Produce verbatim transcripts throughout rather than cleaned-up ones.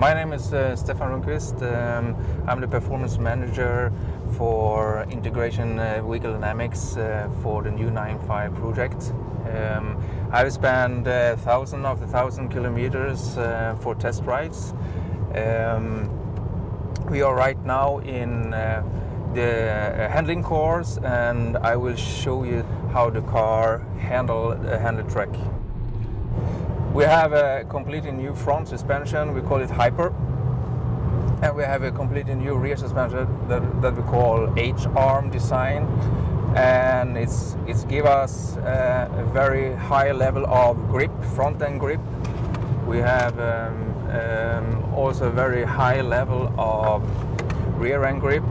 My name is uh, Stefan Rundqvist. Um, I'm the performance manager for Integration uh, Vehicle Dynamics uh, for the new nine five project. Um, I've spent uh, thousands of the thousand kilometers uh, for test rides. Um, we are right now in uh, the handling course, and I will show you how the car handle uh, handle track. We have a completely new front suspension, we call it Hyper. And we have a completely new rear suspension that, that we call H-Arm design. And it's, it's give us uh, a very high level of grip, front-end grip. We have um, um, also a very high level of rear-end grip.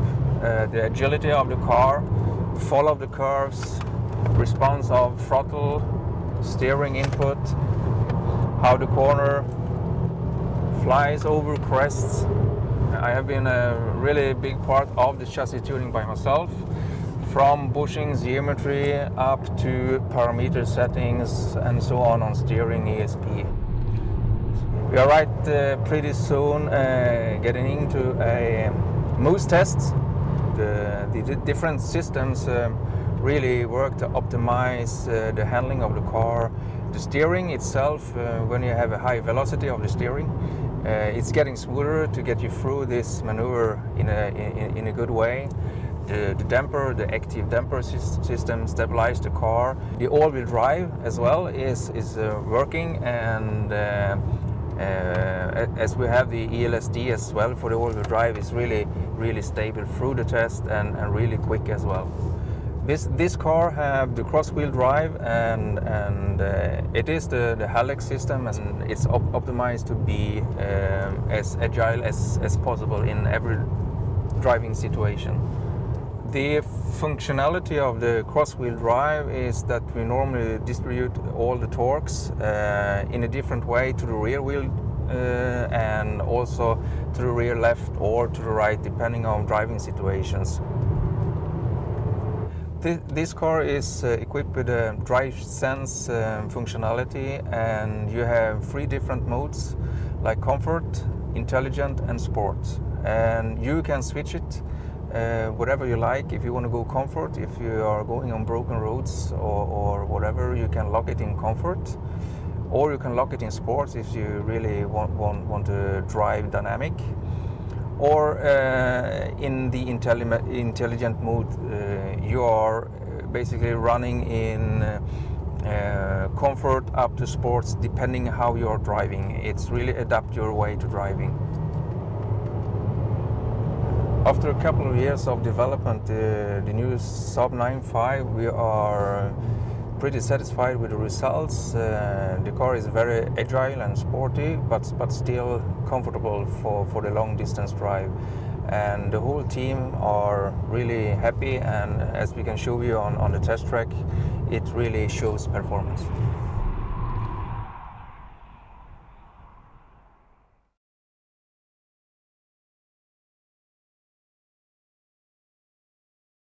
Uh, the agility of the car, follow the curves, response of throttle, steering input, how the corner flies over crests. I have been a really big part of the chassis tuning by myself, from bushing geometry up to parameter settings and so on on steering, E S P. We are right uh, pretty soon uh, getting into a moose test. The, the different systems um, really work to optimize uh, the handling of the car. The steering itself, uh, when you have a high velocity of the steering, uh, it's getting smoother to get you through this maneuver in a, in, in a good way. The, the damper, the active damper system stabilizes the car. The all-wheel drive as well is, is uh, working, and uh, Uh, as we have the E L S D as well for the all-wheel drive, is really, really stable through the test and, and really quick as well. This this car have the cross-wheel drive, and and uh, it is the, the Haldex system, and it's op optimized to be um, as agile as, as possible in every driving situation. The functionality of the cross-wheel drive is that we normally distribute all the torques uh, in a different way to the rear wheel uh, and also to the rear left or to the right, depending on driving situations. Th this car is uh, equipped with a drive sense um, functionality, and you have three different modes like comfort, intelligent and sport, and you can switch it Uh, whatever you like. If you want to go comfort, if you are going on broken roads or, or whatever, you can lock it in comfort, or you can lock it in sports if you really want, want, want to drive dynamic, or uh, in the intelli intelligent mode uh, you are basically running in uh, uh, comfort up to sports, depending how you are driving. It's really adapt your way to driving. After a couple of years of development, uh, the new Saab nine five, we are pretty satisfied with the results. Uh, the car is very agile and sporty, but, but still comfortable for, for the long distance drive. And the whole team are really happy, and as we can show you on, on the test track, it really shows performance.